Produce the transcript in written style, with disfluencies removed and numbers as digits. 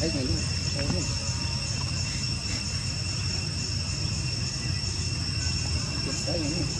thấy này luôn. Thấy này luôn.